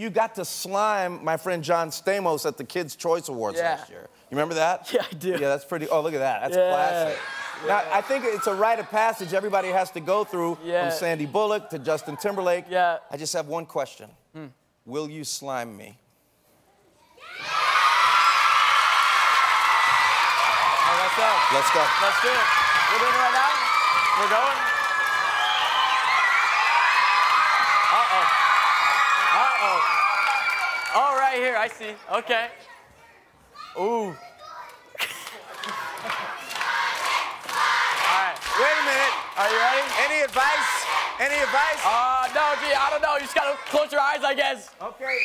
you got to slime my friend John Stamos at the Kids' Choice Awards last year. You remember that? Yeah, I do. Yeah, that's pretty. Oh, look at that. That's classic. Yeah. Now, I think it's a rite of passage everybody has to go through, from Sandy Bullock to Justin Timberlake. Yeah. I just have one question. Will you slime me? Let's go. Let's go. Let's do it. We're doing it right now. We're going. Uh-oh. Uh-oh. Oh, right here. I see. Okay. Ooh. All right. Wait a minute. Are you ready? Any advice? Any advice? No, gee, I don't know. You just gotta close your eyes, I guess. Okay.